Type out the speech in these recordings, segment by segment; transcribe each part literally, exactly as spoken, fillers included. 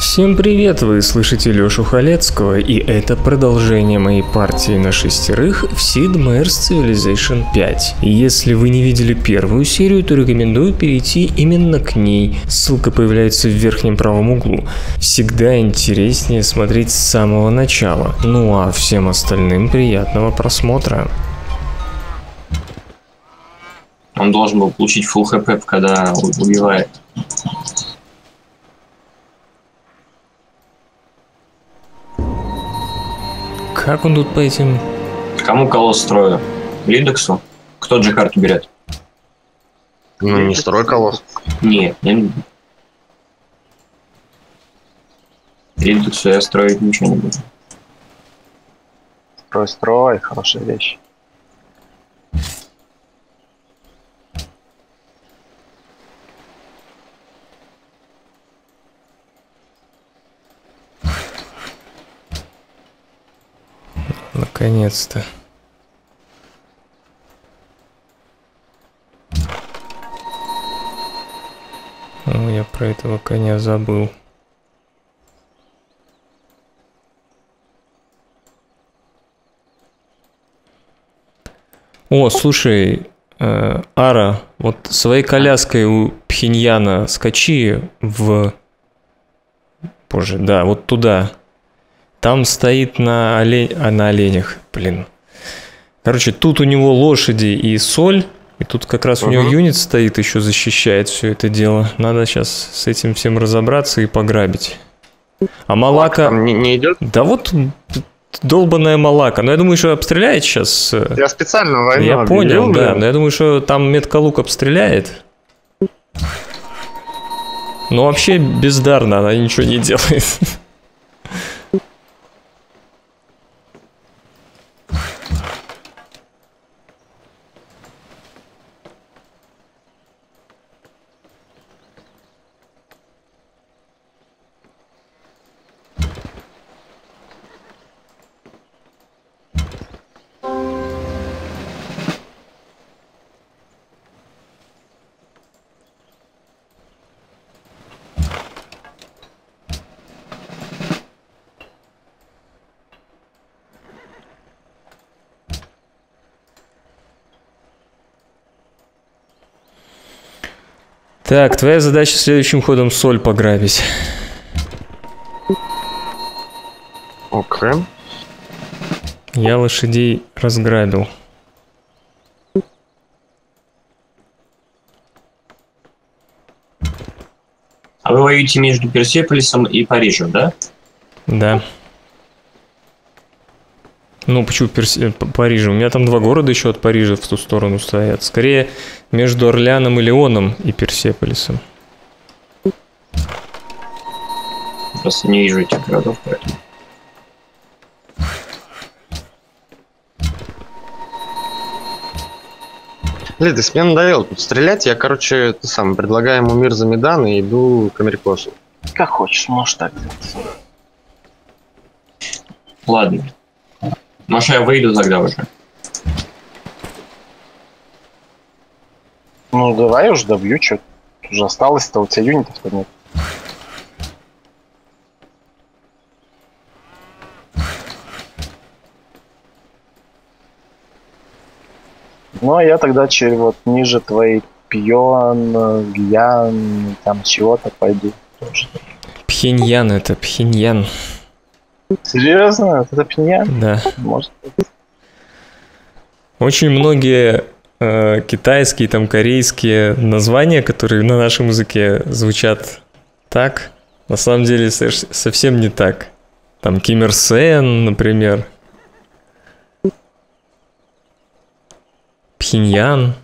Всем привет, вы слышите Лёшу Халецкого, и это продолжение моей партии на шестерых в Sid Meier's Civilization пять. Если вы не видели первую серию, то рекомендую перейти именно к ней, ссылка появляется в верхнем правом углу. Всегда интереснее смотреть с самого начала, ну а всем остальным приятного просмотра. Он должен был получить full хп, когда убивает. Как он тут по этим? Кому колосс строю? Лидексу? Кто Джакарту берет? Ну не строй колосс. Не, не. Лидексу я строить ничего не буду. Строй, строй, хорошая вещь. Наконец-то. Ну, я про этого коня забыл. О, слушай, э, Ара, вот своей коляской у Пхеньяна скачи в... Боже, да, вот туда. Там стоит на, олень... а, на оленях, блин. Короче, тут у него лошади и соль, и тут как раз у него юнит стоит, еще защищает все это дело. Надо сейчас с этим всем разобраться и пограбить. А Малака... Не, не идет? Да вот долбаная Малака. Но я думаю, что обстреляет сейчас. Я специально войну Я объявил, понял, да. Но я думаю, что там метка лук обстреляет. Но вообще бездарно, она ничего не делает. Так, твоя задача следующим ходом соль пограбить. Окей. Okay. Я лошадей разграбил. А вы воюете между Персеполисом и Парижем, да? Да. Ну, почему Перси... Парижа? У меня там два города еще от Парижа в ту сторону стоят. Скорее, между Орлеаном и Леоном и Персеполисом. Просто не вижу этих городов, поэтому. Лидес, мне надоело тут стрелять. Я, короче, ты сам, предлагаю ему мир за Медан и иду к Америкосу. Как хочешь, можешь так делать. Ладно. Может, я выйду тогда уже? Ну, давай уж добью, что уже осталось-то, у тебя юнитов-то нет. Ну, а я тогда через вот ниже твоей пьон, гьян, там чего-то пойду тоже. Пхеньян это, Пхеньян. Серьезно? Это Пхеньян? Да. Может быть. Очень многие э, китайские, там корейские названия, которые на нашем языке звучат так, на самом деле совсем не так. Там Ким Ир Сен, например. Пхеньян.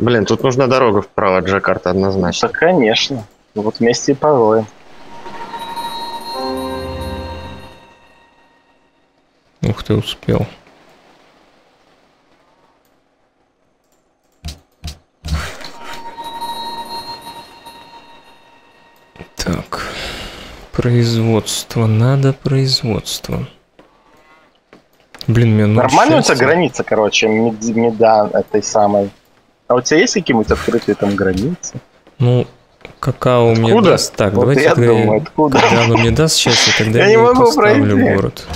Блин, тут нужна дорога вправо от Джакарты однозначно. Да, конечно. Вот вместе и повоем. Ух ты, успел. Так. Производство. Надо производство. Блин, мне нормально у тебя граница, короче, меда этой самой. А у тебя есть какие-нибудь открытые там границы? Ну, какао откуда? Мне даст. Так, вот давайте я думаю, откуда? Когда оно мне даст счастье, тогда я, я не поставлю город.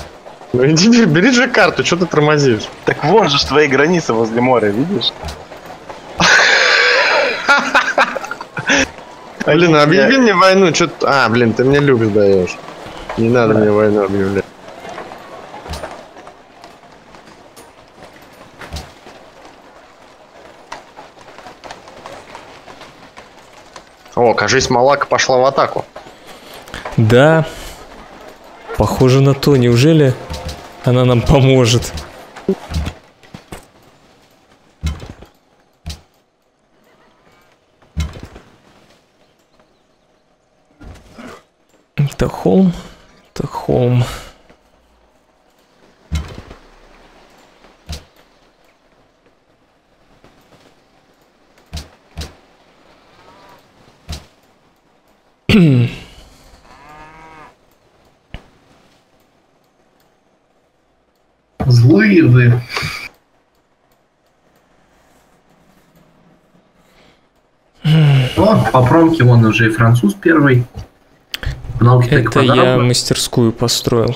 Ну иди, бери же карту, что ты тормозишь? Так вон же твои границы возле моря, видишь? Блин, объяви мне войну, что ты... А, блин, ты мне любишь даешь. Не надо мне войну объявлять. О, кажись, Малака пошла в атаку. Да. Похоже на то. Неужели она нам поможет? Это холм? Это холм. Злые вы. О, по промке вон уже и француз первый. Много это я мастерскую построил.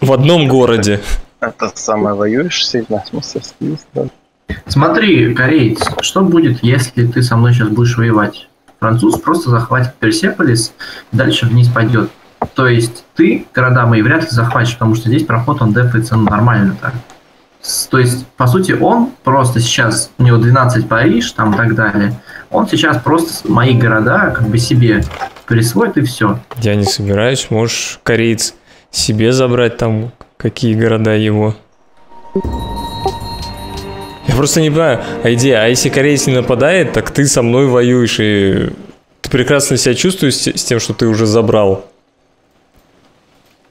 В одном это, городе. Это самое воюешь сильно с мастерскими. Смотри, кореец, что будет, если ты со мной сейчас будешь воевать? Француз просто захватит Персеполис, дальше вниз пойдет. То есть ты города мои вряд ли захватишь, потому что здесь проход он дефается нормально так. То есть, по сути, он просто сейчас, у него двенадцать Париж, там и так далее, он сейчас просто мои города как бы себе присвоит и все. Я не собираюсь, можешь кореец себе забрать там, какие города его. Я просто не понимаю, а идея, а если кореец не нападает, так ты со мной воюешь, и ты прекрасно себя чувствуешь с тем, что ты уже забрал.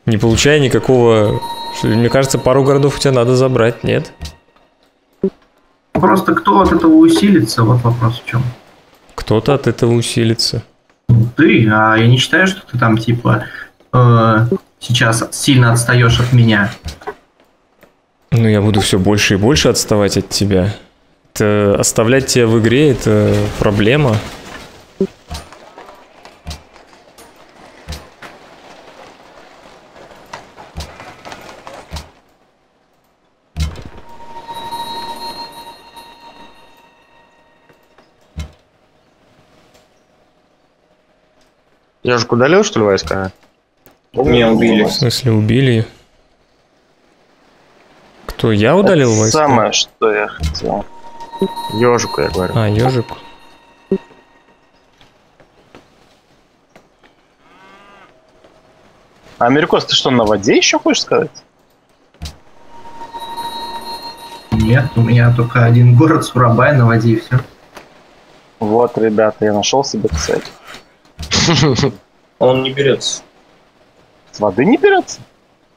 Не получая никакого... Мне кажется, пару городов у тебя надо забрать, нет? Просто кто от этого усилится, вот вопрос в чем. Кто-то от этого усилится. Ты, а я не считаю, что ты там типа э, сейчас сильно отстаешь от меня. Ну я буду все больше и больше отставать от тебя. Это, оставлять тебя в игре, это проблема. Лёшку удалил, что ли, войска? Меня убили. В смысле, убили? Кто, я удалил это войска? Самое, что я хотел. Ёжику, я говорю. А, ёжик. А, Америкос, ты что, на воде еще хочешь сказать? Нет, у меня только один город, Сурабая, на воде и все. Вот, ребята, я нашел себе цель. Он не берется. С воды не берется?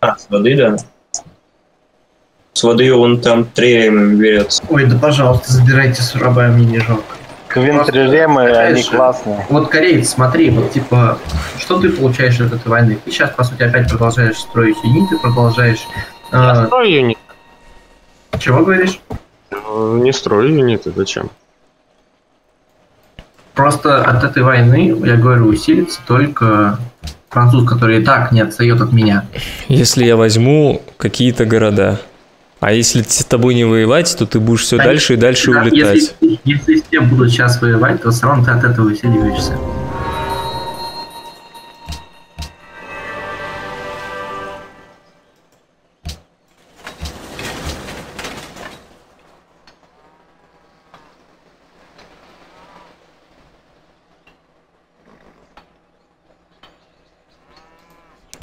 А, с воды, да. С воды он там трем берется. Ой, да пожалуйста, забирайте Сурабая, мне не жалко. Квинтриремы, они классные. Вот, кореец, смотри, вот типа, что ты получаешь от этой войны? Ты сейчас, по сути, опять продолжаешь строить юниты, продолжаешь... Я э... строю юнит. Чего говоришь? Не строю юниты, зачем? Просто от этой войны, я говорю, усилится только француз, который и так не отстает от меня. Если я возьму какие-то города, а если с тобой не воевать, то ты будешь все а дальше и дальше да, улетать. Если, если с тем будут сейчас воевать, то все равно ты от этого усиливаешься.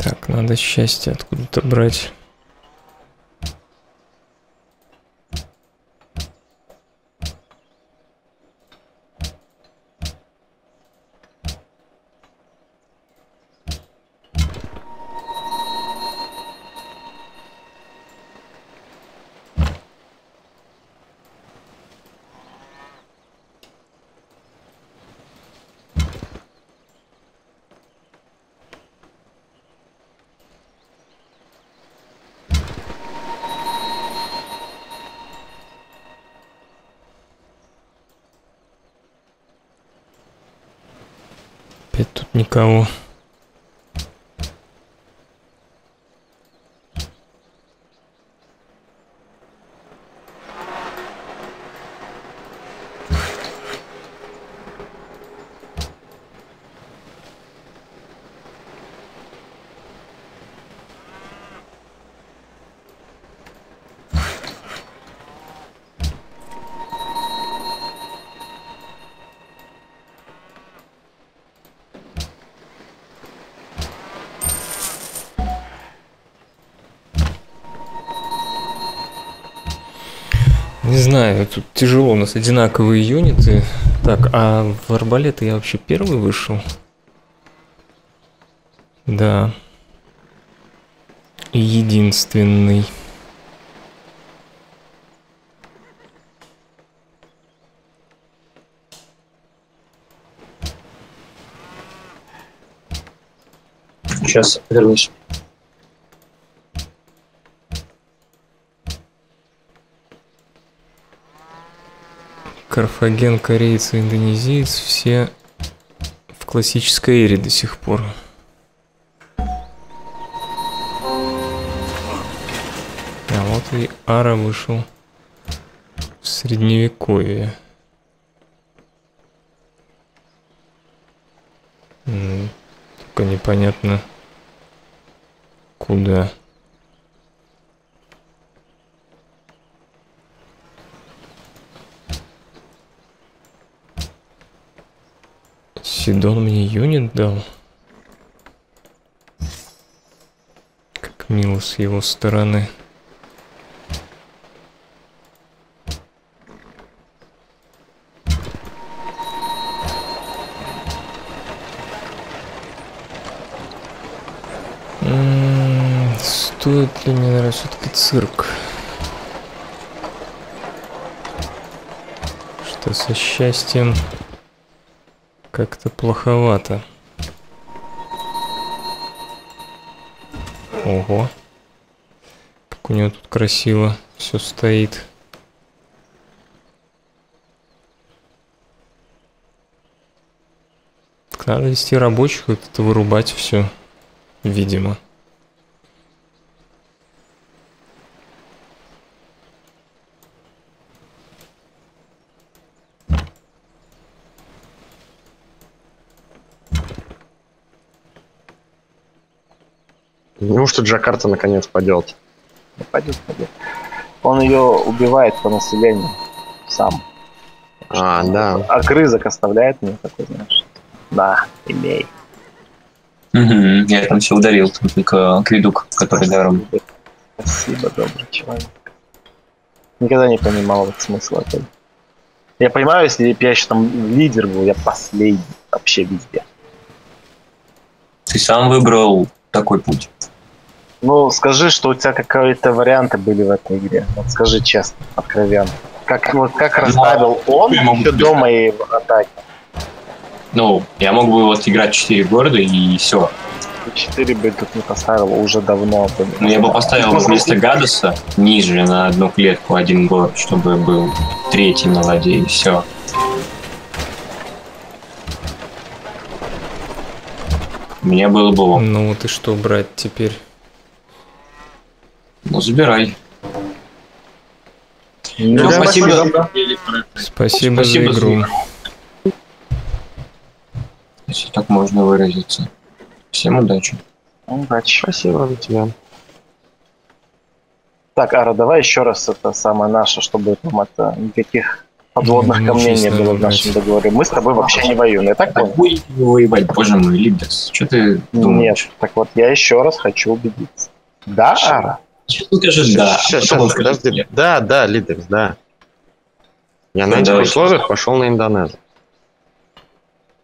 Так, надо счастье откуда-то брать. Опять тут никого. Не знаю, тут тяжело, у нас одинаковые юниты. Так, а в арбалеты я вообще первый вышел? Да. Единственный. Сейчас вернусь. Карфаген, кореец и индонезиец все в классической эре до сих пор. А вот и Ара вышел в средневековье. Только непонятно куда. Сидон мне юнит дал. Как мило с его стороны. М-м-м, стоит ли мне, наверное, все-таки цирк? Что со счастьем? Как-то плоховато. Ого. Как у него тут красиво все стоит. Так надо вести рабочих, вот это вырубать все, видимо. Что Джакарта наконец падет. Падет, падет. Он ее убивает по населению сам. А, что? Да. А крызок оставляет мне такой, знаешь. Да, имей. Угу, я там все ударил, только кведук, который даром. Спасибо, добрый человек. Никогда не понимал смысла этого. Я понимаю, если бы я еще там лидер был, я последний вообще везде. Ты сам выбрал такой путь. Ну, скажи, что у тебя какие-то варианты были в этой игре. Вот скажи честно, откровенно. Как, вот, как расставил ну, он еще до моей атаки? Ну, я мог бы вот играть четыре города и все. четыре бы тут не поставил уже давно. Бы, ну, я бы поставил вместо Гадаса ниже на одну клетку один город, чтобы был третий на ладе и все. У меня было бы... Ну, ты что брать теперь? Ну, забирай. Ну, ну, спасибо. Спасибо. Спасибо, спасибо за игру. За... Если так можно выразиться. Всем удачи. Удачи. Спасибо за тебя. Так, Ара, давай еще раз это самое наше, чтобы там это никаких подводных ну, камней не было в нашем договоре. Мы с тобой вообще не воюем, я так понял? Ой, воевать, боже мой, Лидес, что ты думаешь? Нет, так вот я еще раз хочу убедиться. Да, Ара? Скажи да. Сейчас, сейчас, подожди. Да, да, Лидекс, да. Я ну, на этих условиях пошел на Индонезию.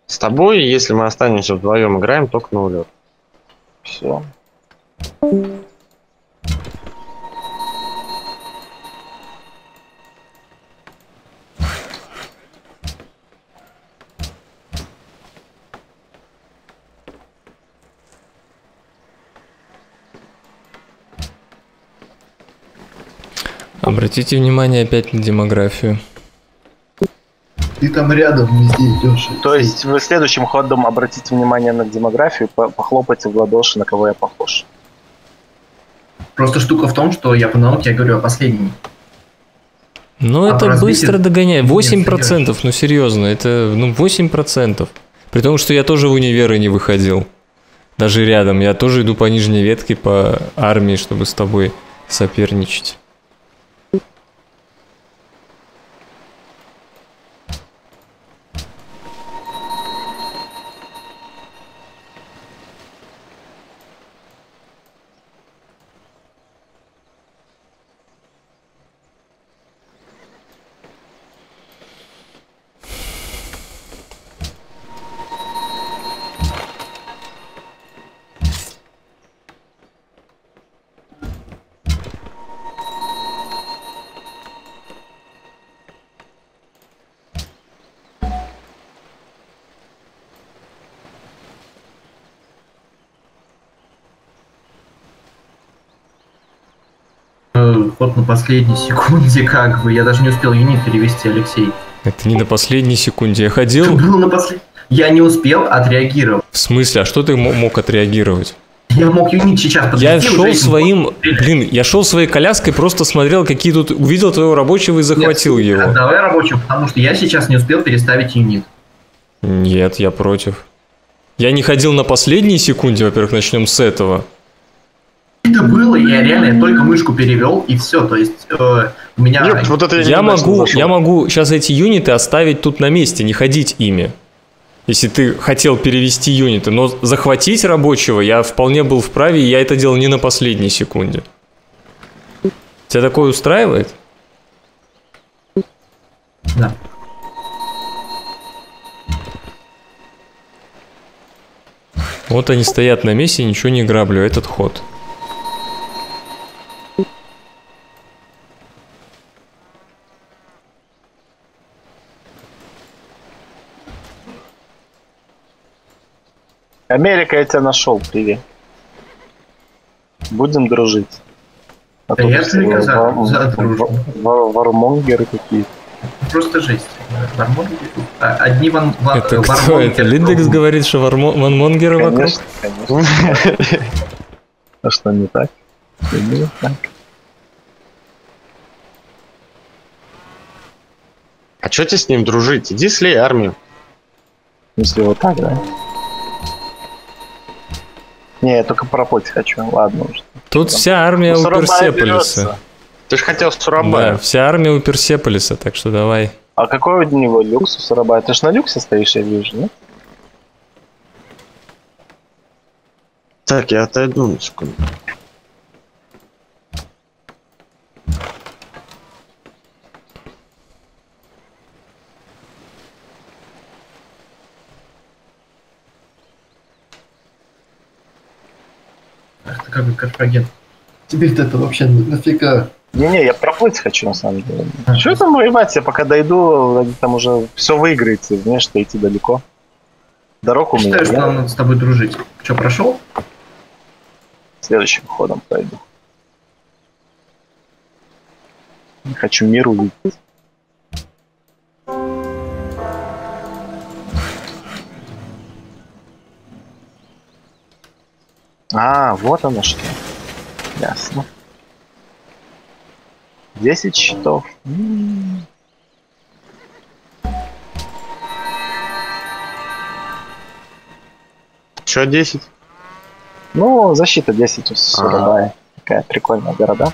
С тобой, если мы останемся вдвоем, играем только на улет. Все. Обратите внимание опять на демографию. Ты там рядом, везде идешь. То есть вы следующим ходом обратите внимание на демографию, похлопайте в ладоши, на кого я похож. Просто штука в том, что я по науке, я говорю о последнем. Ну а это быстро догоняет. восемь процентов, ну серьезно, это ну, восемь процентов. При том, что я тоже в универы не выходил. Даже рядом. Я тоже иду по нижней ветке, по армии, чтобы с тобой соперничать. Вот на последней секунде как бы. Я даже не успел юнит перевести, Алексей. Это не на последней секунде. Я ходил... Был на послед... Я не успел отреагировать. В смысле? А что ты мог отреагировать? Я мог юнит сейчас подвести. Я шел своим... Мог... Блин, я шел своей коляской, просто смотрел, какие тут... Увидел твоего рабочего и захватил Нет, его. Давай рабочего, потому что я сейчас не успел переставить юнит. Нет, я против. Я не ходил на последней секунде, во-первых, начнем с этого. Это было, я реально я только мышку перевел и все, то есть э, у меня... Нет, вот это я, я, могу, я могу сейчас эти юниты оставить тут на месте, не ходить ими, если ты хотел перевести юниты, но захватить рабочего я вполне был вправе, и я это делал не на последней секунде. Тебя такое устраивает? Да. Вот они стоят на месте, ничего не граблю, этот ход. Америка, я тебя нашел, привет. Будем дружить. А да я только за, за дружбу. Вар, вармонгеры какие-то. Просто жесть. Вармонгеры. Одни ван, ван, это вармонгеры. Кто это? Линдекс говорит, что вармо, ванмонгеры вокруг? Конечно. А что, не так? Не так. А что ты с ним дружить? Иди слей армию. В смысле, вот так, да? Не, я только пропоть хочу, ладно. Тут там вся армия у Персеполиса. Ты же хотел Сурабая. Да, вся армия у Персеполиса, так что давай. А какой у него люкс у Сурабая? Ты же на люксе стоишь, я вижу, нет? Так, я отойду на секунду. Ах ты какой Карфаген. Теперь-то это вообще нафига. Не-не, я проплыть хочу на самом деле. А, что там воевать? Я пока дойду, там уже все выиграете, знаешь, что идти далеко. Дорогу мне. Считаю, что нам надо с тобой дружить. Че, прошел? Следующим ходом пойду. Хочу мир увидеть. А, вот оно что. Ясно. Десять щитов. М-м-м. Чё десять? Ну, защита десять у Сурабая. Такая прикольная города.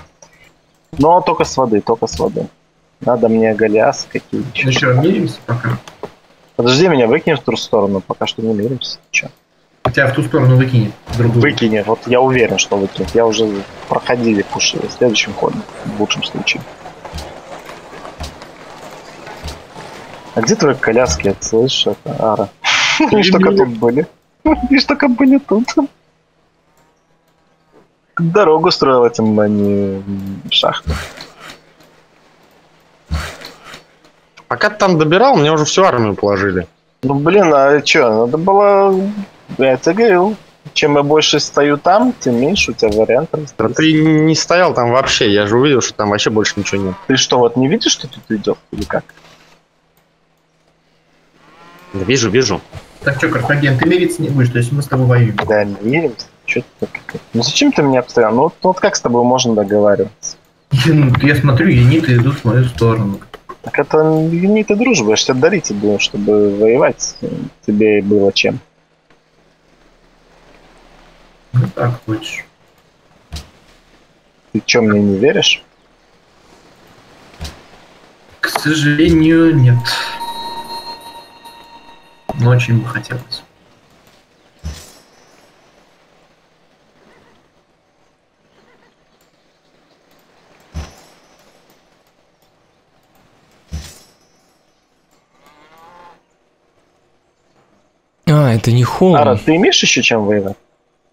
Но только с воды, только с воды. Надо мне Голиас какие-нибудь. Ну что, миримся пока? Подожди меня, выкинем в ту сторону, пока что не миримся. Че? Тебя в ту сторону выкинет. Другую. Выкинет, вот я уверен, что выкинет. Я уже проходили пуши следующим ходом, в лучшем случае. А где твои коляски? Я слышу, это Ара. Видишь, только тут были. Видишь, только были тут. Дорогу строил этим, а не шахты. Пока ты там добирал, мне уже всю армию положили. Ну блин, а чё, надо было... Я тебе говорил, чем я больше стою там, тем меньше у тебя вариантов. Да ты не стоял там вообще, я же увидел, что там вообще больше ничего нет. Ты что, вот не видишь, что тут идет или как? Да вижу, вижу. Так что, Карфаген, ты мириться не будешь, то есть мы с тобой воюем. Да, миримся. Ну зачем ты меня обстоял? Ну вот, вот как с тобой можно договариваться? Я смотрю, юниты идут в мою сторону. Так это юниты дружбы, я же тебя дарить буду, чтобы воевать тебе было чем. Ну так хочешь. Ты чё, мне не веришь? К сожалению, нет. Но очень бы хотелось. А, это не холод. Ара, ты имеешь еще чем воевать?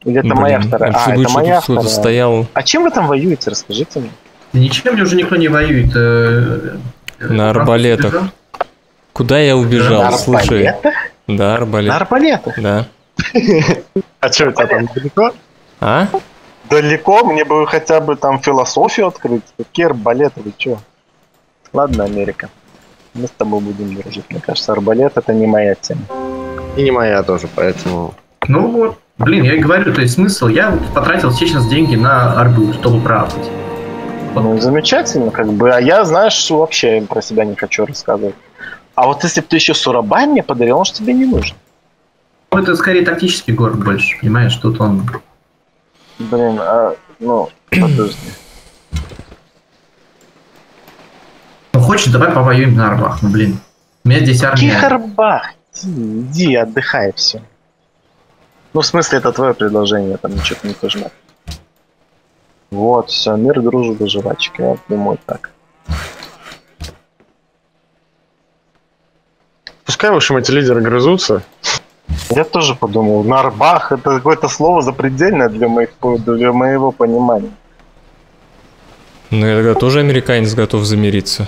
Или это Блин, моя вторая? А, это моя вторая. Стоял... А чем вы там воюете, расскажите мне. Да ничем мне уже никто не воюет. Э... На арбалетах. Убежал? Куда я убежал, на слушай? Арбалетах? Да, арбалет. На арбалетах? Да. А что, у тебя там далеко? А? Далеко? Мне бы хотя бы там философию открыть. Какие арбалеты, вы чё? Ладно, Америка. Мы с тобой будем дружить. Мне кажется, арбалет это не моя тема. И не моя тоже, поэтому... Ну вот, блин, я и говорю, то есть смысл, я потратил сейчас деньги на арбу, чтобы правдать. Вот. Ну, замечательно, как бы, а я, знаешь, вообще про себя не хочу рассказывать. А вот если бы ты еще Сурабай мне подарил, он же тебе не нужен. Ну, это скорее тактический город больше, понимаешь, тут он... Блин, а, ну, подожди. Ну, хочешь, давай повоюем на арбах, ну, блин. У меня здесь армия... Каких арбах? Иди, отдыхай, все. Ну, в смысле, это твое предложение, там ничего не нужно. Вот, все, мир, дружба, жвачка, я думаю так. Пускай, в общем, эти лидеры грызутся. Я тоже подумал, на арбах это какое-то слово запредельное для, моих, для моего понимания. Ну, я тогда тоже американец готов замириться.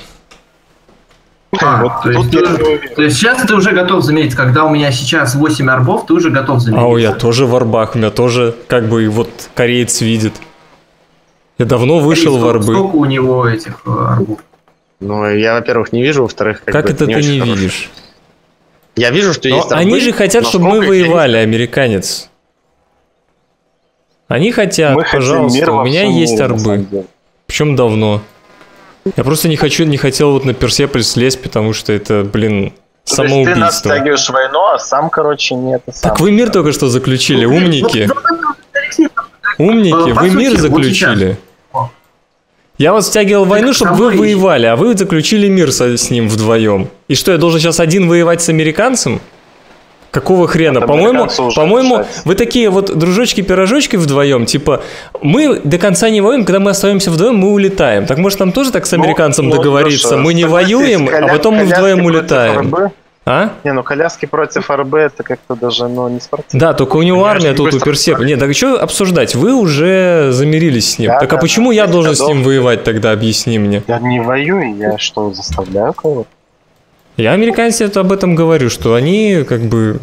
А, вот то, есть ты, то есть сейчас ты уже готов замерить, когда у меня сейчас восемь арбов, ты уже готов замерить. А я тоже в арбах, у меня тоже как бы вот кореец видит. Я давно вышел в арбы. Сколько у него этих арбов? Ну, я, во-первых, не вижу, во-вторых... Как, как это ты не хорошо. Видишь? Я вижу, что но есть арбы. Они же хотят, чтобы мы воевали, есть... американец. Они хотят, мы пожалуйста, у меня есть мире, арбы. Причем давно. Я просто не хочу, не хотел вот на Персеполис лезть, потому что это, блин, то самоубийство. Ты нас втягиваешь в войну, а сам, короче, нет. А сам... Так вы мир только что заключили, умники. Умники, вы мир заключили. Я вас втягивал в войну, чтобы вы воевали, а вы заключили мир с ним вдвоем. И что, я должен сейчас один воевать с американцем? Какого хрена? По-моему, по-моему, вы такие вот дружочки-пирожочки вдвоем, типа, мы до конца не воюем, когда мы остаемся вдвоем, мы улетаем. Так может там тоже так с американцем ну, договориться? Ну, мы не воюем, коля... а потом мы вдвоем улетаем. А? Не, ну коляски против РБ это как-то даже, ну, не спортивно. Да, только у него армия тут у Персеполиса. Нет, так что обсуждать? Вы уже замирились с ним. Да, так да, а почему да, я должен с ним воевать тогда? Объясни мне. Я не воюю, я что, заставляю кого-то? Я американцы это об этом говорю, что они как бы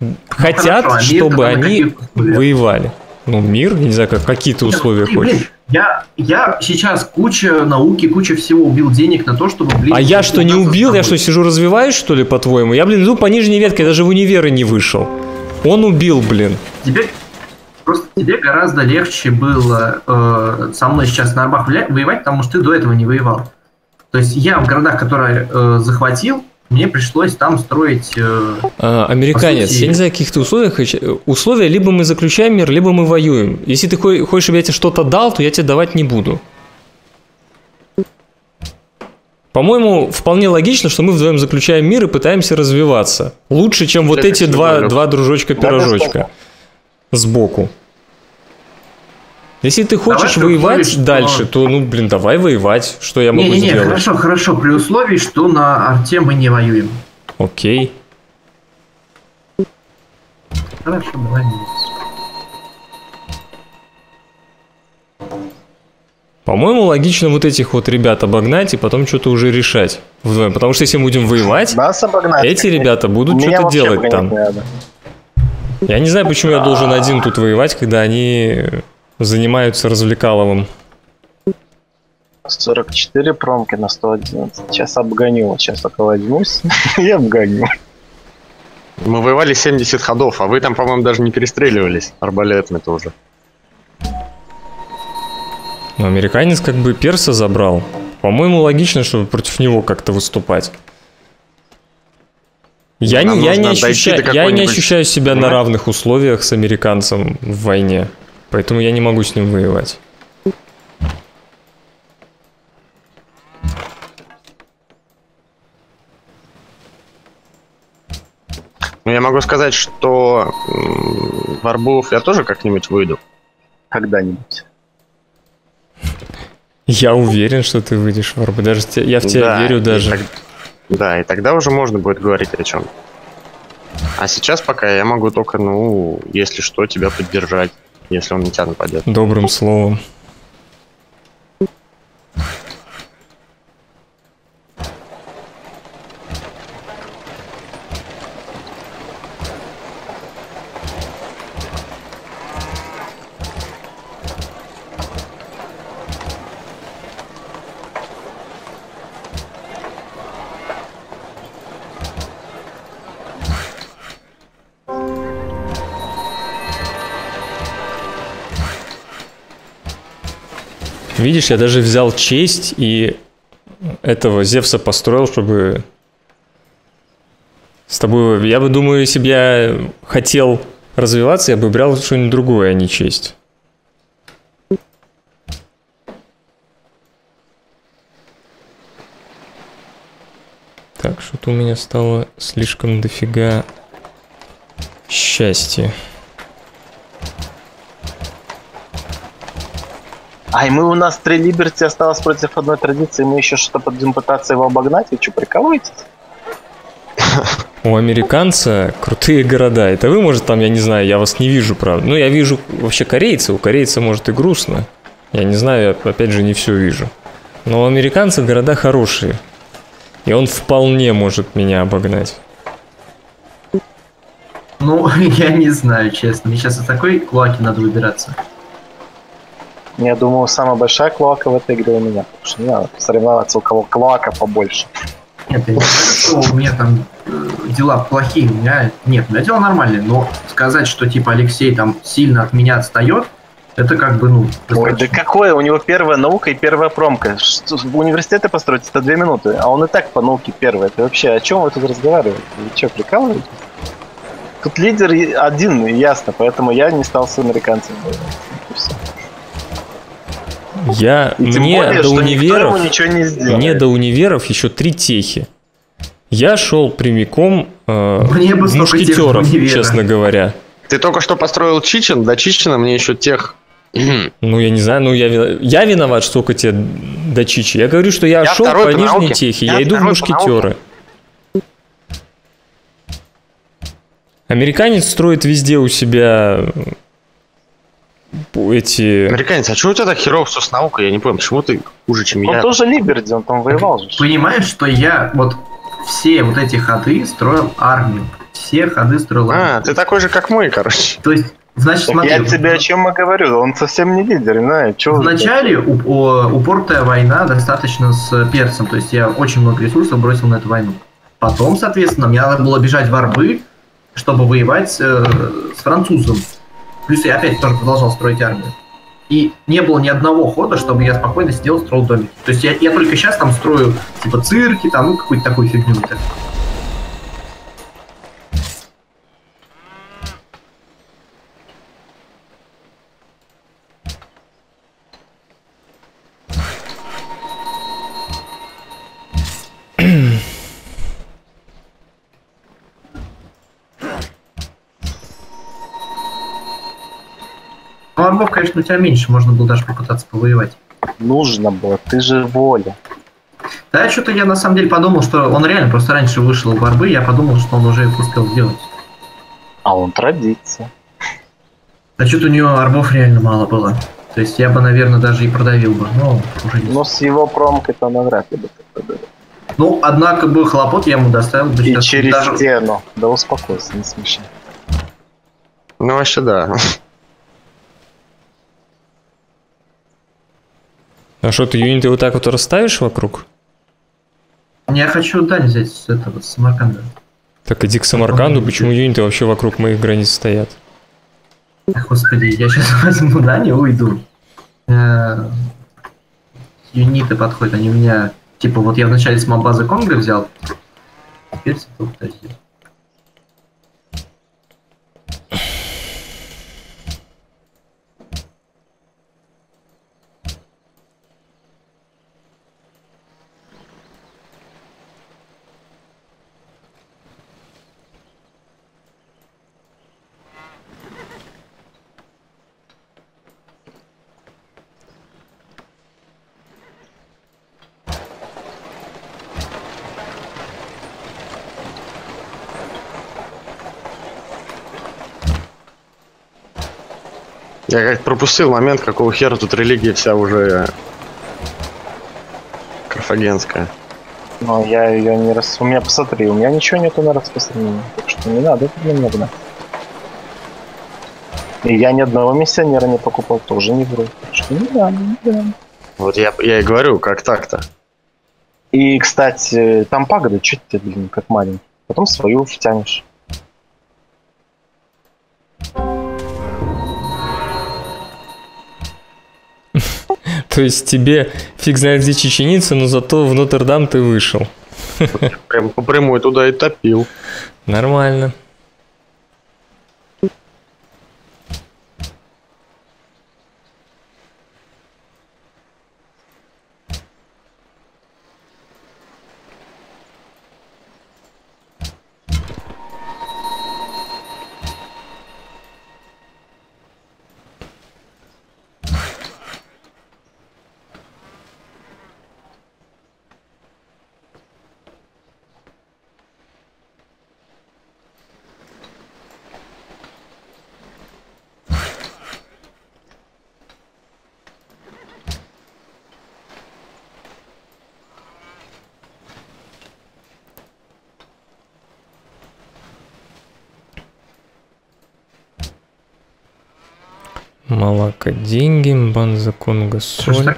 ну, хотят, хорошо, они чтобы они воевали. Ну, мир, нельзя как какие-то условия блин, хочешь. Блин, я, я сейчас куча науки, куча всего убил денег на то, чтобы... Блин, а я что, не убил? Я что, сижу развиваюсь, что ли, по-твоему? Я, блин, иду по нижней ветке, я даже в универы не вышел. Он убил, блин. Теперь... Просто тебе гораздо легче было э, со мной сейчас на арбах воевать, потому что ты до этого не воевал. То есть я в городах, которые э, захватил, мне пришлось там строить... Э, а, американец, я не знаю, в каких-то условиях... Условия, либо мы заключаем мир, либо мы воюем. Если ты хочешь, чтобы я тебе что-то дал, то я тебе давать не буду. По-моему, вполне логично, что мы вдвоем заключаем мир и пытаемся развиваться. Лучше, чем вот эти два, два дружочка-пирожочка сбоку. Если ты хочешь давай, воевать условии, дальше, что... то, ну, блин, давай воевать, что я могу не, не, не, сделать. Не, хорошо, хорошо, при условии, что на арте мы не воюем. Окей. Хорошо, давай. По-моему, логично вот этих вот ребят обогнать и потом что-то уже решать вдвоем. Потому что если мы будем воевать, нас обогнать, эти ребята будут что-то делать там. Надо. Я не знаю, почему я должен один тут воевать, когда они... занимаются развлекаловым. сорок четыре промки на сто одиннадцать. Сейчас обгоню, вот сейчас только возьмусь и обгоню. Мы воевали семьдесят ходов, а вы там, по-моему, даже не перестреливались арбалетами тоже. Но американец как бы перса забрал. По-моему, логично, чтобы против него как-то выступать. Я не, я, не ощущаю, я не ощущаю себя на равных условиях с американцем в войне. Поэтому я не могу с ним воевать. Ну, я могу сказать, что в Арбулов я тоже как-нибудь выйду. Когда-нибудь. Я уверен, что ты выйдешь в Арбулов. Даже те, я в тебя да, верю даже. И так, да, и тогда уже можно будет говорить о чем. А сейчас пока я могу только, ну, если что, тебя поддержать. Если он на тебя нападет. Добрым словом. Видишь, я даже взял честь и этого Зевса построил, чтобы с тобой... Я бы, думаю, если бы я хотел развиваться, я бы брал что-нибудь другое, а не честь. Так, что-то у меня стало слишком дофига счастья. А, и мы у нас три либерти осталось против одной традиции, мы еще что-то будем пытаться его обогнать, вы что, прикалываетесь? У американца крутые города, это вы, может, там, я не знаю, я вас не вижу, правда. Ну, я вижу вообще корейца, у корейца, может, и грустно. Я не знаю, я, опять же, не все вижу. Но у американцев города хорошие, и он вполне может меня обогнать. Ну, я не знаю, честно, мне сейчас от такой клоаки надо выбираться. Я думаю, самая большая клоака в этой игре у меня. Потому что не надо соревноваться, у кого клоака побольше. Нет, я не знаю, что у меня там дела плохие. У меня... Нет, у меня дела нормальные. Но сказать, что типа Алексей там сильно от меня отстает, это как бы, ну... Ой, да какое? У него первая наука и первая промка. Университеты построить это две минуты. А он и так по науке первый. Это вообще о чем вы тут разговариваете? Вы что, прикалываетесь? Тут лидер один, ясно. Поэтому я не стал с американцем. И все. Я, мне, более, до универов, не мне до универов еще три техи. Я шел прямиком э, мушкетеров, честно говоря. Ты только что построил Чичен, до Чичена мне еще тех... Ну, я не знаю, ну я, я виноват, что только тебе до Чичи. Я говорю, что я, я шел по, по нижней техе, я, я иду в мушкетеры. Американец строит везде у себя... Эти... Американец, а чего у тебя так херово все с наукой? Я не понял, почему ты хуже, чем он я? Он тоже либерди, он там воевал. Понимаешь, что я вот все вот эти ходы строил армию. Все ходы строил армию. А, ты такой же, как мы, короче. То есть, значит, так смотри... Я тебе о чем я говорю, он совсем не лидер, на, чего... Вначале упортая война достаточно с перцем, то есть я очень много ресурсов бросил на эту войну. Потом, соответственно, мне надо было бежать в Арбы, чтобы воевать э, с французом. Плюс я опять тоже продолжал строить армию. И не было ни одного хода, чтобы я спокойно сидел, строил домик. То есть я, я только сейчас там строю, типа, цирки, там, ну, какую-то такую фигню. -то. Ну, арбов, конечно, у тебя меньше, можно было даже попытаться повоевать. Нужно было, ты же воля. Да, что-то я на самом деле подумал, что он реально просто раньше вышел в арбы, я подумал, что он уже это успел сделать. А он традиция. Да что-то у него арбов реально мало было. То есть я бы, наверное, даже и продавил бы, но уже не... Но с его промкой-то навряд ли бы ты продавил. Ну, однако бы хлопот я ему доставил. И через даже... стену. Да успокойся, не смеши. Ну, вообще да. А что, ты юниты вот так вот расставишь вокруг? Я хочу дань взять с этого, с Самарканда. Так, иди к Самарканду, почему юниты вообще вокруг моих границ стоят? Господи, я сейчас возьму Даню, уйду. Юниты подходят, они у меня... Типа, вот я вначале с Мбанза-Конго взял. Теперь сюда, подожди. Я как-то пропустил момент, какого хера тут религия вся уже карфагенская. Ну, я ее не раз... У меня, посмотри, у меня ничего нету на распространение. Так что не надо, это не нужно. И я ни одного миссионера не покупал, тоже не вру. Так что не надо, не надо. Вот я, я и говорю, как так-то. И, кстати, там пагоды, чуть ты, блин, как маленький. Потом свою втянешь. То есть тебе фиг знает где Чичен-Ица, но зато в Нотр-Дам ты вышел. Прям по прямой туда и топил. Нормально. Малака, деньги, Мбанза-Конго, соль.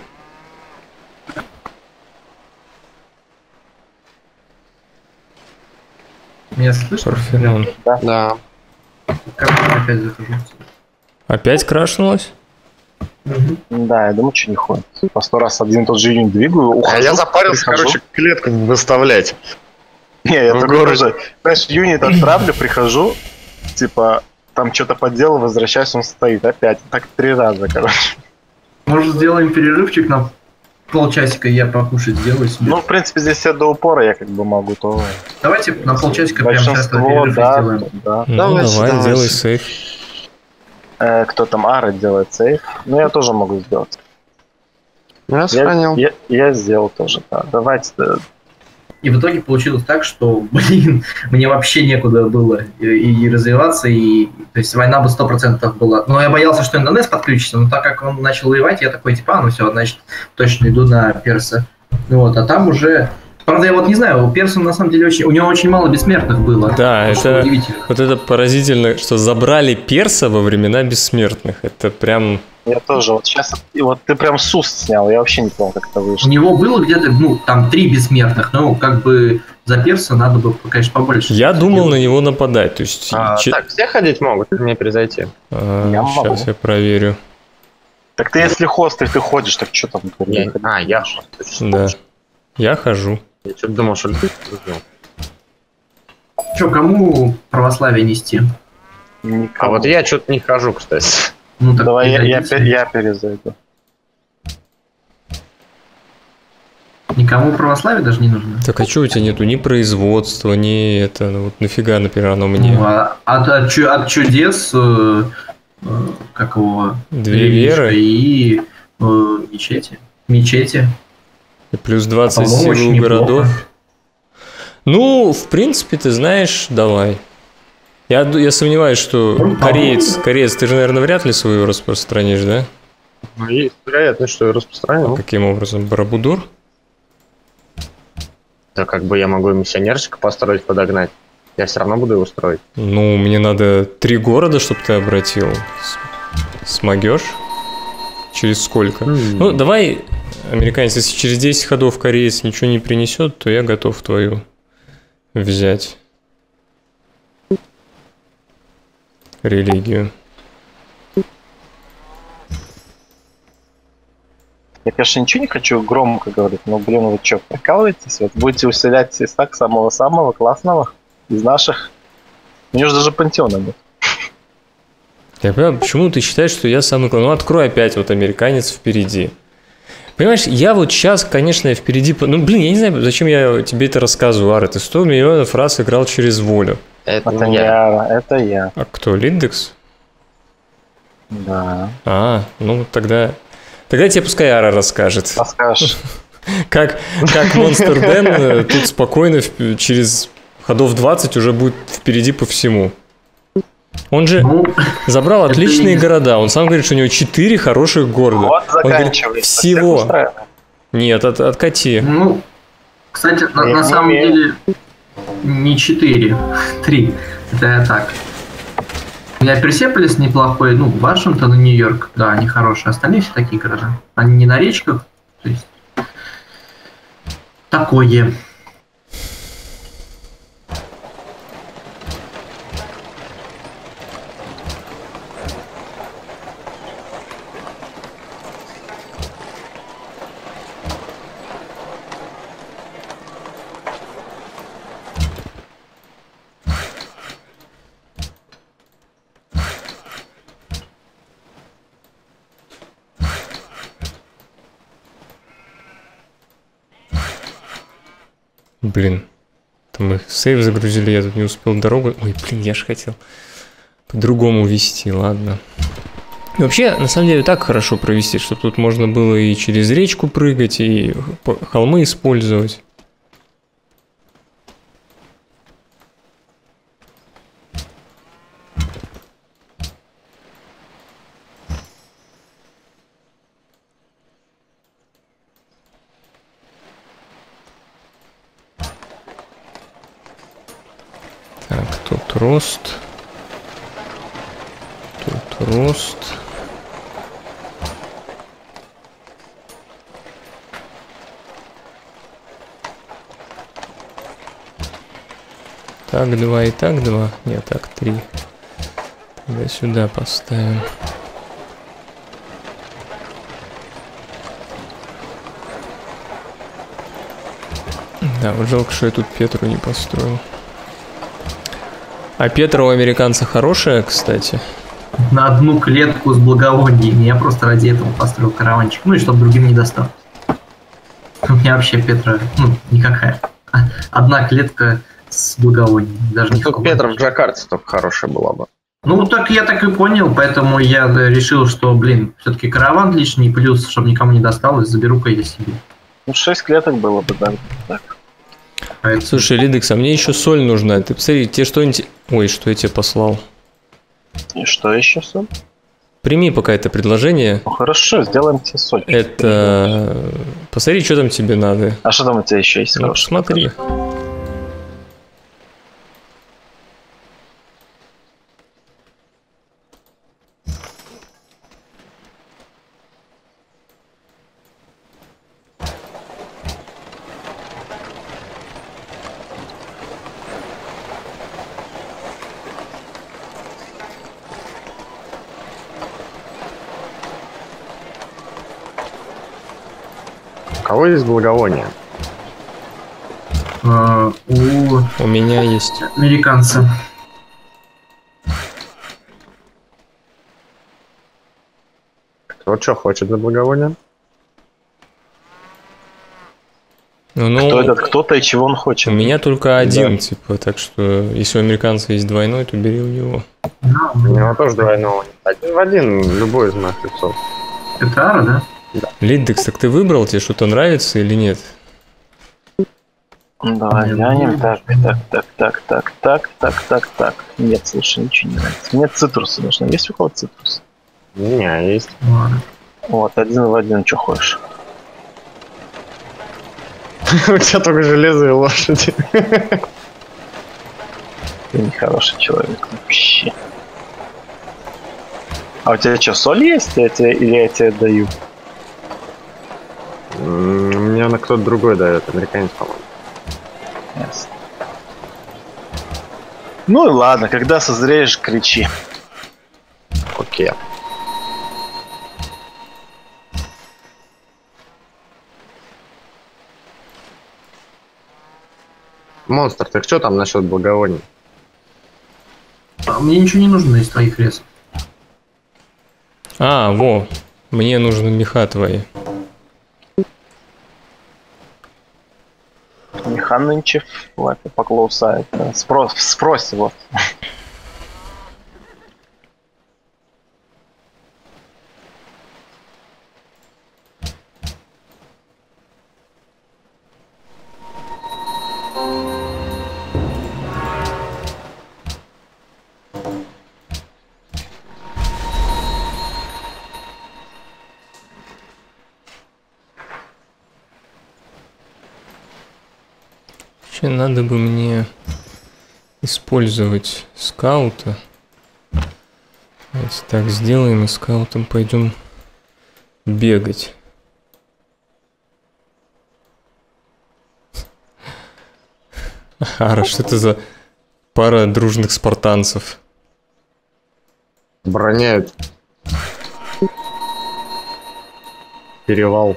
Меня слышно? Парфенон. Да. Да. Опять захожу. Опять крашнулось? Угу. Да, я думаю, что не ходит. По сто раз один и тот же юнит двигаю. Ухожу, а я запарился, прихожу. Короче, клетку выставлять. Не, я так уже. Знаешь, юнит отправлю, прихожу, типа... Там что-то подделал, возвращаюсь, он стоит опять. Так три раза, короче. Может, сделаем перерывчик на полчасика, я покушать сделаю себе. Ну, в принципе, здесь все до упора, я как бы могу, то... Давайте на полчасика прям сейчас перерыв сделаем. Да, да. Ну, давай, давай, давай, делай сейф. Э, кто там, Ара делает сейф. Ну, я тоже могу сделать. Я сохранил. Я, я, я сделал тоже, да. Давайте... И в итоге получилось так, что, блин, мне вообще некуда было и, и развиваться, и, то есть, война бы сто процентов была. Но я боялся, что Индонез подключится, но так как он начал воевать, я такой, типа, а, ну все, значит, точно иду на перса. Вот, а там уже... Правда, я вот не знаю, у перса, на самом деле, очень... у него очень мало бессмертных было. Да, это... Вот это поразительно, что забрали перса во времена бессмертных. Это прям... Я тоже, вот сейчас, вот ты прям с уст снял, я вообще не помню, как это вышло. У него было где-то, ну, там три бессмертных, но как бы за перса надо было, конечно, побольше. Я думал на него нападать, то есть... А, че... Так, все ходить могут, мне перезайти. А, я сейчас могу. Я проверю. Так ты если хостель, ты ходишь, так что там? Я... А, я хожу. Да, я хожу. Я что-то думал, что ли ты хожу. Че, кому православие нести? Никому. А вот я что-то не хожу, кстати. Ну, давай я, я, я перезайду. Никому православие даже не нужно. Так а что у тебя нету ни производства, ни это, ну вот нафига, например, оно мне. Ну, а, от, от, от чудес, э, как его, две веры и э, мечети. Мечети. И плюс двадцать сил у городов. Ну, в принципе, ты знаешь, давай. Я, я сомневаюсь, что кореец, кореец, ты же, наверное, вряд ли свою распространишь, да? Ну, есть вероятность, что я распространил. А каким образом? Барабудур? Да как бы я могу миссионерчика построить, подогнать. Я все равно буду его строить. Ну, мне надо три города, чтобы ты обратил. Смогешь? Через сколько? Mm. Ну, давай, американец, если через десять ходов кореец ничего не принесет, то я готов твою взять. религию. Я, конечно, ничего не хочу громко говорить, но, блин, вы что, прикалываетесь? Вот будете усилять из так самого-самого классного из наших? У него же даже пантеона нет. Я понимаю, почему ты считаешь, что я самый классный? Ну, открой опять вот «Американец впереди». Понимаешь, я вот сейчас, конечно, впереди... Ну, блин, я не знаю, зачем я тебе это рассказываю, Ара. Ты сто миллионов раз играл через волю. Это, это я. я, это я. А кто, Линдекс? Да. А, ну тогда... Тогда тебе пускай Ара расскажет. Расскажешь. Как Монстер Дэн тут спокойно через ходов двадцать уже будет впереди по всему. Он же забрал отличные города. Он сам говорит, что у него четыре хороших города. Вот заканчивается. Всего. Нет, откати. Ну, кстати, на самом деле не четыре, три. Это я так. У меня Персеполис неплохой, ну, Вашингтон и Нью-Йорк, да, они хорошие, остальные все такие города. Они не на речках, то есть такое. Блин, там их сейв загрузили, я тут не успел дорогу. Ой, блин, я же хотел по-другому вести, ладно. И вообще, на самом деле, так хорошо провести, что тут можно было и через речку прыгать, и холмы использовать. Рост, тут рост. Так, два и так, два. Нет, так, три. Тогда сюда поставим. Да, вот жалко, что я тут Петру не построил. А Петра у американца хорошая, кстати. На одну клетку с благовониями. Я просто ради этого построил караванчик. Ну и чтобы другим не досталось. У меня вообще Петра, ну, никакая. Одна клетка с благовониями. Даже не только Петра в Джакарте только хорошая была бы. Ну, так я так и понял, поэтому я решил, что, блин, все-таки караван лишний, плюс, чтобы никому не досталось, заберу-ка я себе. Ну, шесть клеток было бы, да. Так. Слушай, Лидекс, а мне еще соль нужна. Ты посмотри, тебе что-нибудь... Ой, что я тебе послал? И что еще, соль? Прими пока это предложение. Ну, хорошо, сделаем тебе соль. Это... Посмотри, что там тебе надо. А что там у тебя еще есть? Ну, смотри. Есть благовоние. А, у... у меня есть американцы. Кто что хочет за благовоние? Ну, ну, кто этот кто-то и чего он хочет? У меня только один, да. Типа, так что если у американца есть двойной, то бери у него. Да, у него тоже двойного. Один в один любой из моих лицов. Это Ара, да? Да. Линдекс, так ты выбрал, тебе что-то нравится или нет? Да, глянем. Так, так, так, так, так, так, так, так. Нет, слушай, ничего не нравится. Мне цитрусы нужны. Есть у кого цитрус? У меня есть. Ладно. Вот, один в один, что хочешь. У тебя только железо и лошади. Ты нехороший человек вообще. А у тебя что, соль есть? Или я тебе даю? Мне она кто-то другой дает, американец, по-моему. Yes. Ну и ладно, когда созреешь, кричи. Нью-Йорке. Монстр, ты что там насчет благовоний? А мне ничего не нужно из твоих лес. А, во, мне нужны меха твои. Меха нынче в лапе поклоусает. Спрос, спрось его. Надо бы мне использовать скаута. Давайте так сделаем и скаутом пойдем бегать. Ара, что это за пара дружных спартанцев? Броняют. Перевал.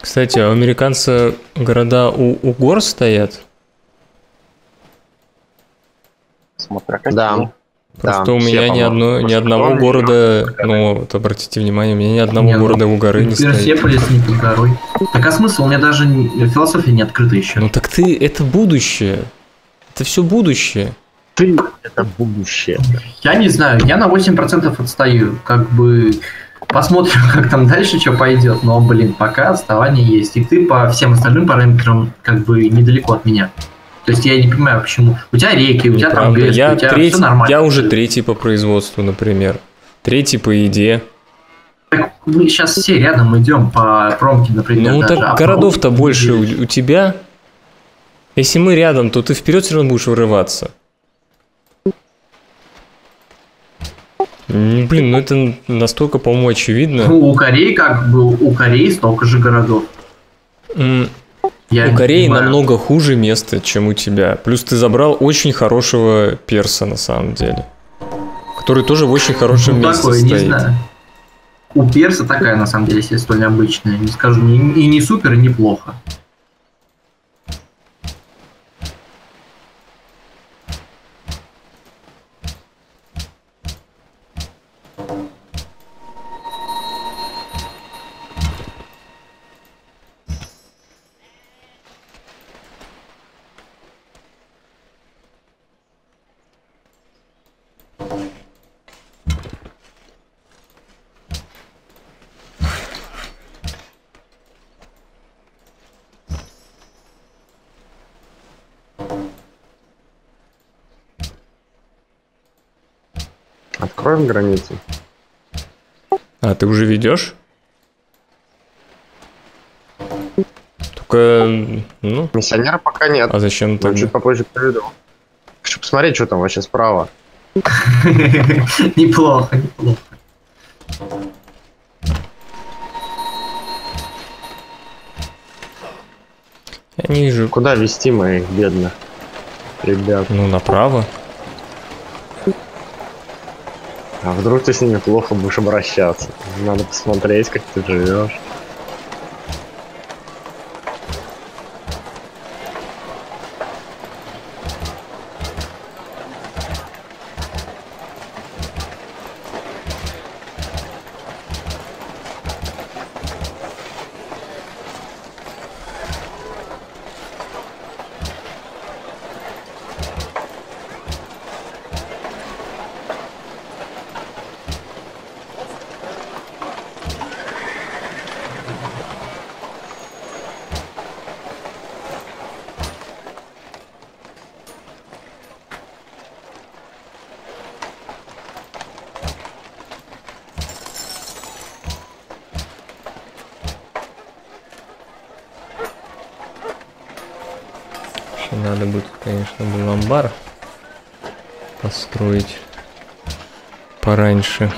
Кстати, а у американцев города у, у гор стоят? Смотря какие. Да. Просто да, у меня ни, одно, ни одного города, ну вот обратите внимание, у меня ни одного нет, города у горы не стоит. Персеполис не под горой. Так а смысл? У меня даже философия не открыта еще. Ну так ты, это будущее. Это все будущее. Ты, это будущее. Я не знаю, я на восемь процентов отстаю. Как бы посмотрим, как там дальше что пойдет. Но, блин, пока отставание есть. И ты по всем остальным параметрам как бы недалеко от меня. То есть я не понимаю, почему. У тебя реки, у тебя там грязь, у тебя треть, все нормально. Я уже третий по производству, например. Третий по еде. Так мы сейчас все рядом идем по промке, например. Ну даже, так а городов-то больше у, у тебя. Если мы рядом, то ты вперед все равно будешь вырываться. Блин, ну это настолько, по-моему, очевидно. Ну, у Кореи как бы, у Кореи столько же городов. Mm. Я у Кореи намного хуже место, чем у тебя. Плюс ты забрал очень хорошего перса, на самом деле. Который тоже в очень хорошем ну, месте такое, стоит. Не знаю. У перса такая, на самом деле, если столь обычная. Не скажу, и не супер, и не плохо. Откроем границу. А, ты уже ведешь? Только, ну... Миссионера пока нет. А зачем ты? Чуть попозже приведу. Хочу посмотреть, что там вообще справа. Неплохо, неплохо. Я не вижу. Куда вести моих бедных ребят? Ну, направо. А вдруг ты с ними плохо будешь обращаться? Надо посмотреть, как ты живешь. Еще надо будет, конечно, был амбар построить пораньше.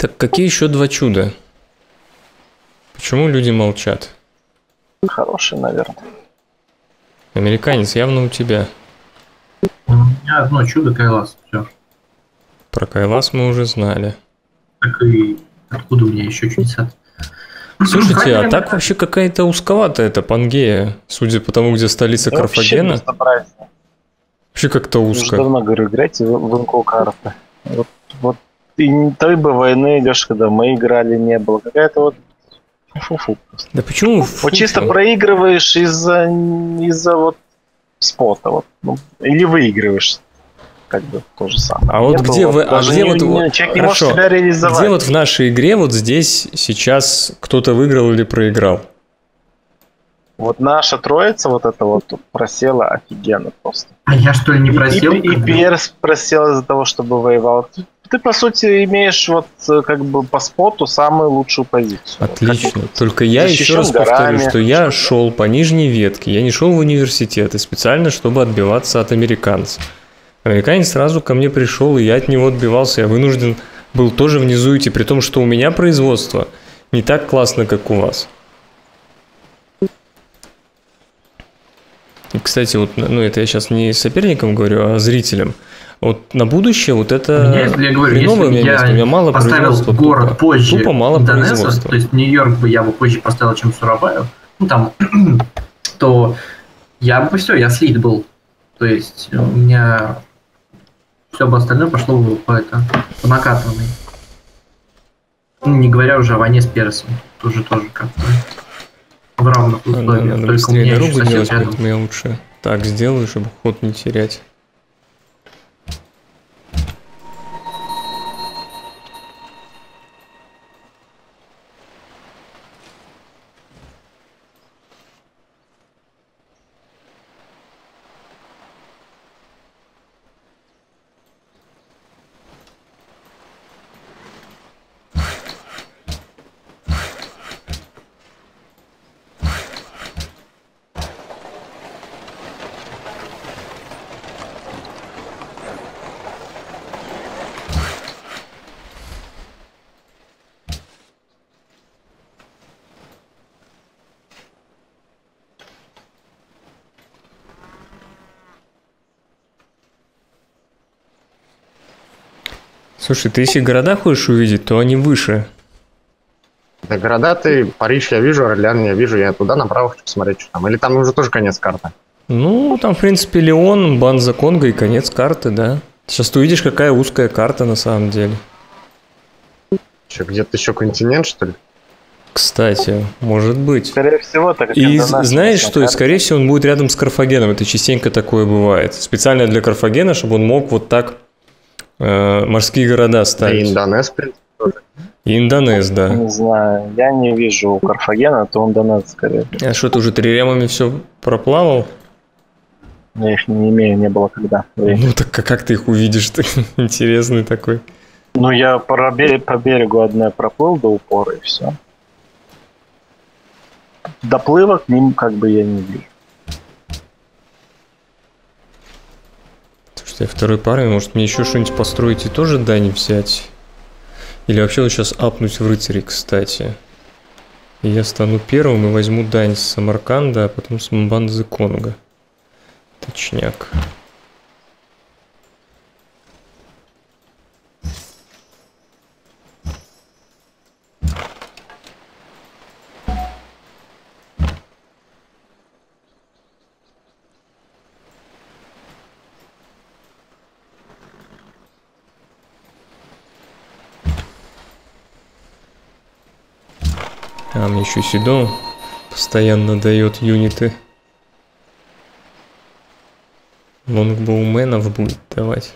Так какие еще два чуда? Почему люди молчат? Хороший, наверное. Американец, явно у тебя. У меня одно чудо, Кайлас. Все. Про Кайлас мы уже знали. Так и откуда у меня еще чудеса? Слушайте, а так вообще какая-то узковата эта Пангея, судя по тому, где столица Карфагена. Вообще как-то узко. Я давно говорю, играйте в инку карты. Вот, вот. И той бы войны, Леш, когда мы играли, не было. Какая-то вот фу-фу. Да почему? Фу-фу? Вот чисто проигрываешь из-за из-за вот спота. Вот. Ну, или выигрываешь. Как бы то же самое. А вот где вы... Где вот в нашей игре вот здесь сейчас кто-то выиграл или проиграл? Вот наша троица вот эта вот просела офигенно просто. А я что ли не просел? И, и, и Перс просел из-за того, чтобы воевал. Ты, по сути, имеешь вот как бы по споту самую лучшую позицию. Отлично. Как-то. Только я еще раз горами, повторю, что я шел по нижней ветке, я не шел в университет, и специально, чтобы отбиваться от американцев. Американец сразу ко мне пришел, и я от него отбивался, я вынужден был тоже внизу идти, при том, что у меня производство не так классно, как у вас. И, кстати, вот, ну это я сейчас не соперникам говорю, а зрителям. Вот на будущее вот это... Если я говорю, если у меня я мало поставил город тупо, позже тупо мало Индонеза, то есть Нью-Йорк бы я бы позже поставил, чем Сурабаю, ну там, то я бы все, я слит был. То есть у меня все бы остальное пошло бы по, это, по накатанной. Не говоря уже о войне с Персией. Тоже тоже как-то в равных условиях. Надо только у меня еще делать, я лучше так сделаю, чтобы ход не терять. Слушай, ты если города хочешь увидеть, то они выше. Да города ты, Париж я вижу, Орлеан я вижу, я туда направо хочу посмотреть, что там. Или там уже тоже конец карты? Ну, там, в принципе, Леон, Мбанза-Конго и конец карты, да. Сейчас ты увидишь, какая узкая карта на самом деле. Че, где-то еще континент, что ли? Кстати, может быть. Скорее всего, так как и знаешь что, карта. Скорее всего, он будет рядом с Карфагеном, это частенько такое бывает. Специально для Карфагена, чтобы он мог вот так... морские города ставить. И Индонез, в принципе, тоже. И Индонез, да. Не знаю, я не вижу у Карфагена, то Индонез, скорее. А что, ты уже триремами все проплавал? Я их не имею, не было когда. Ну так как ты их увидишь? Интересный такой. Ну я по берегу одна проплыл до упора и все. Доплыва к ним как бы я не вижу. Второй парой, может мне еще что-нибудь построить и тоже дань взять? Или вообще вот сейчас апнуть в рыцари, кстати. И я стану первым и возьму дань с Самарканда, а потом с Мбанзы-Конго. Точняк. А мне еще Сидон постоянно дает юниты. Лонгбоуменов будет давать.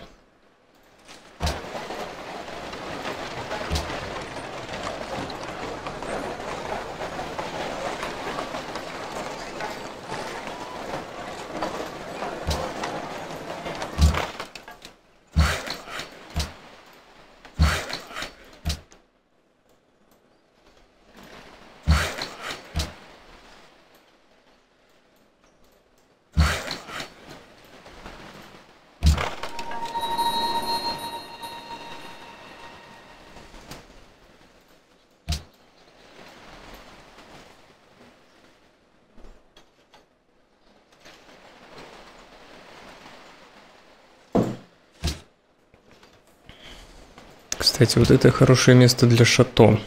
Кстати, вот это хорошее место для шато.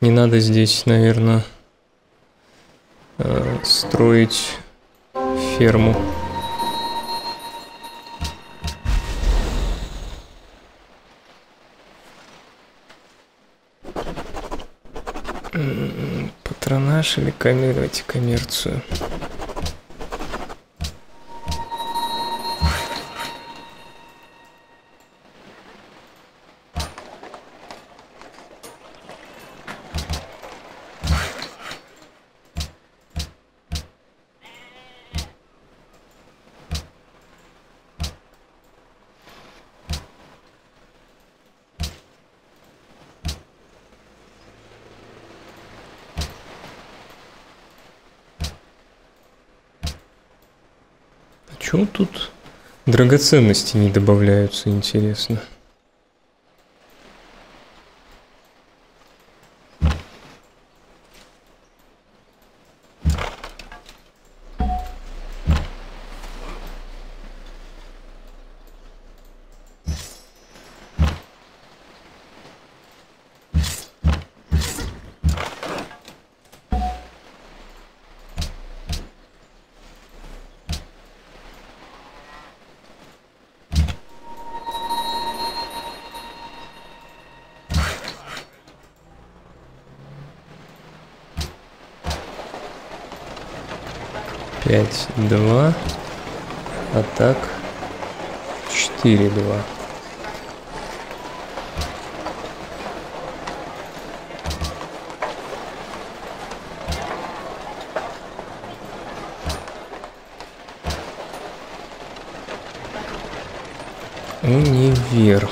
Не надо здесь, наверное, строить ферму. Патронаж или коммерцию? Давайте коммерцию. Чего тут драгоценности не добавляются, интересно. пять два, а так четыре два. Универ.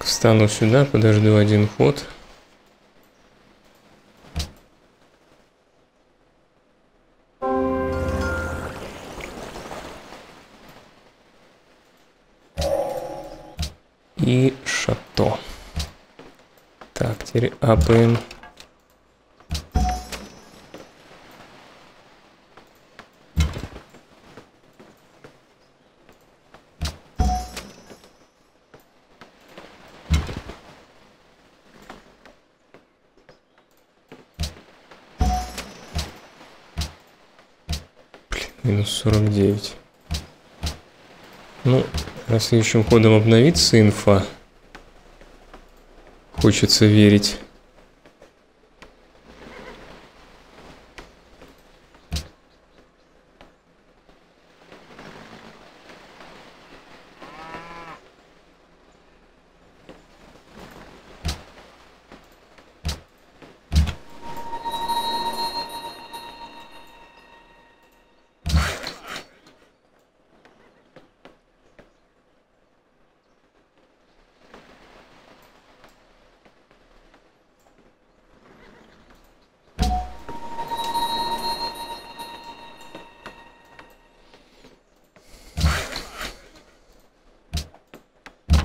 Встану сюда, подожду один ход. И шато. Так, теперь апаем. сорок девять. Ну, раз следующим ходом обновится инфа. Хочется верить.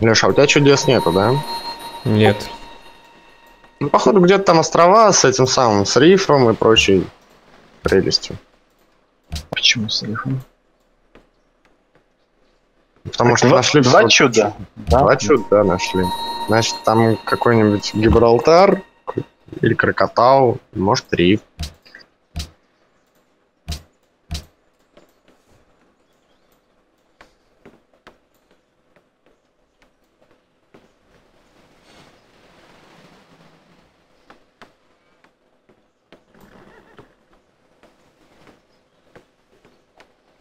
Леша, у тебя чудес нету, да? Нет. Ну, походу, где-то там острова с этим самым, с рифом и прочей прелестью. Почему с рифом? Потому так что нашли два чуда. Два чуда, да? Чуда нашли. Значит, там какой-нибудь Гибралтар или Крокотау, может, Риф.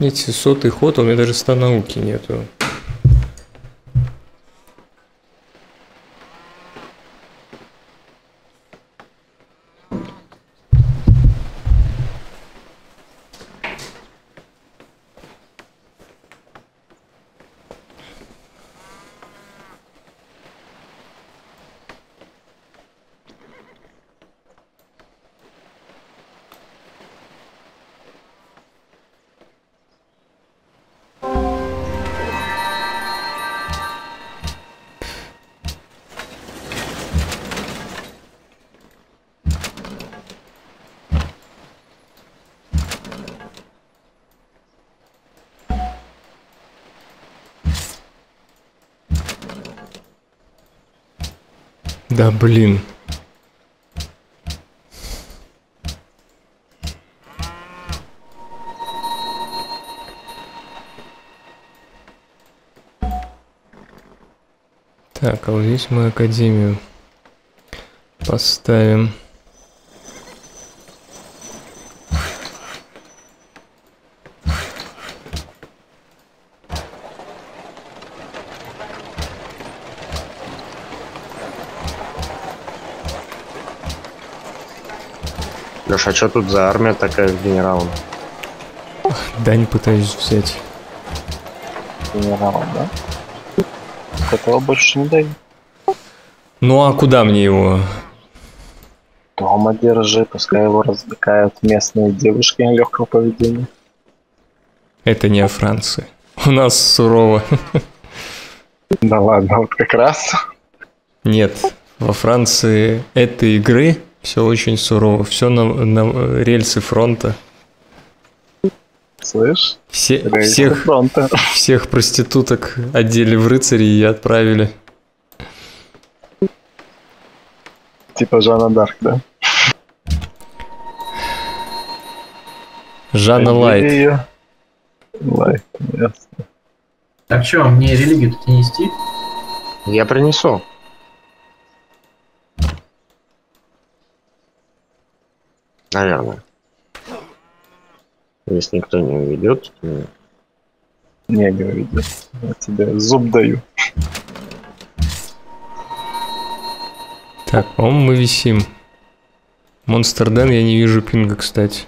Видите, сотый ход, у меня даже ста науки нету. Да блин. Так, а вот здесь мы академию поставим. Лёш, а что тут за армия такая с генералом? Дань пытаюсь взять. Генерал, да? Такого больше не дай. Ну а куда мне его? Дома держи, пускай его развлекают местные девушки легкого поведения. Это не о Франции. У нас сурово. Да ладно, вот как раз. Нет, во Франции этой игры... Все очень сурово, все на, на рельсы фронта. Слышь? Все, всех, фронта. Всех проституток одели в рыцари и отправили. Типа Жанна Дарк, да? Жанна Лайт. Лайт, ясно. Так что, мне религию тут нести? Я принесу. Наверное. Если никто не уведет. То... Не, говорит, я тебе зуб даю. Так, по-моему, мы висим. Монстерден, я не вижу пинга, кстати.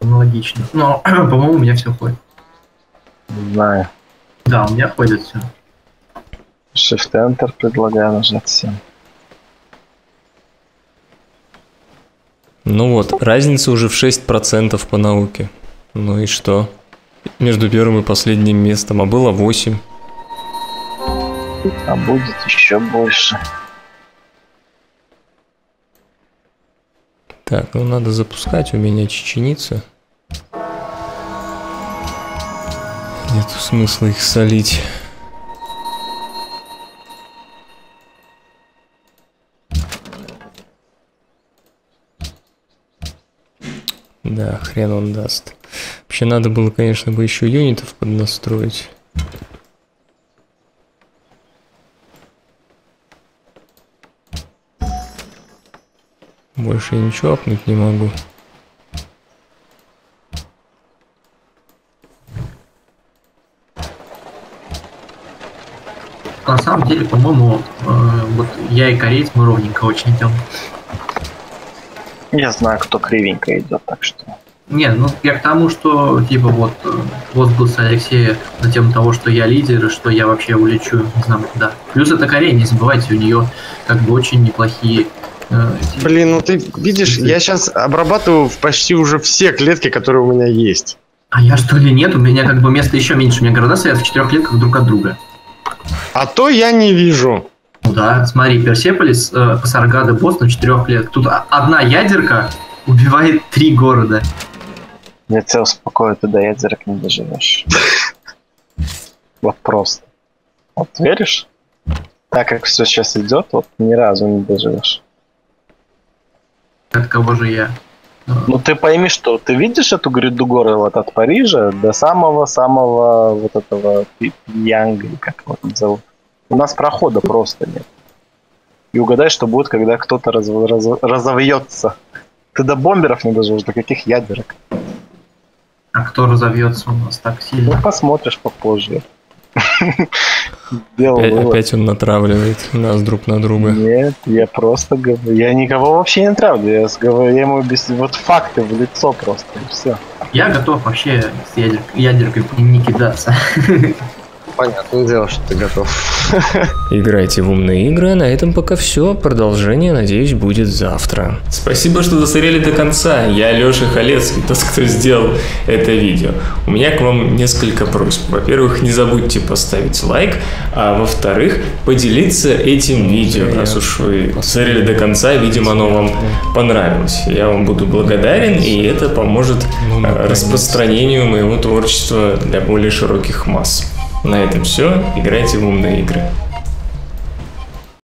Аналогично. Но, по-моему, у меня все ходит. Не знаю. Да, у меня ходит все. Shift-Enter предлагаю нажать всем. Ну вот, разница уже в шесть процентов по науке. Ну и что? Между первым и последним местом, а было восемь. А будет еще больше. Так, ну надо запускать, у меня Чичен-Ица. Нету смысла их солить. Да, хрен он даст. Вообще надо было, конечно, бы еще юнитов поднастроить. Больше я ничего апнуть не могу. На самом деле, по-моему, вот я и кореец мы ровненько очень идем. Я знаю, кто кривенько идет, так что... Не, ну я к тому, что типа вот возглас Алексея на тему того, что я лидер, и что я вообще улечу, не знаю, куда. Плюс это Корея, не забывайте, у нее как бы очень неплохие... Э, Блин, ну ты видишь, я сейчас обрабатываю почти уже все клетки, которые у меня есть. А я что ли нет? У меня как бы места еще меньше. У меня города стоят в четырех клетках друг от друга. А то я не вижу. Да, смотри, Персеполис, э, Пасаргада, Бостон, четырех лет. Тут одна ядерка убивает три города. Я тебя успокою, ты до ядерок не доживешь. Вот просто. Вот веришь? Так как все сейчас идет, вот ни разу не доживешь. От кого же я? Ну ты пойми, что ты видишь эту гряду горы вот от Парижа до самого-самого вот этого Пхеньяна, как его там зовут. У нас прохода просто нет. И угадай, что будет, когда кто-то раз, раз, разовьется. Ты до бомберов не доживешь, до каких ядерок. А кто разовьется у нас так сильно? Ну посмотришь попозже. Опять он натравливает нас друг на друга. Нет, я просто говорю. Я никого вообще не натравливаю. Я говорю, я ему объясню. Вот факты в лицо просто. И все. Я готов вообще с ядеркой не кидаться. Понятное дело, что ты готов. Играйте в умные игры, а на этом пока все. Продолжение, надеюсь, будет завтра. Спасибо, что досмотрели до конца. Я Лёша Халецкий, тот, кто сделал это видео. У меня к вам несколько просьб. Во-первых, не забудьте поставить лайк, а во-вторых, поделиться этим видео. Раз уж вы досмотрели до конца, видимо, оно вам понравилось. Я вам буду благодарен, и это поможет распространению моего творчества для более широких масс. На этом все. Играйте в умные игры.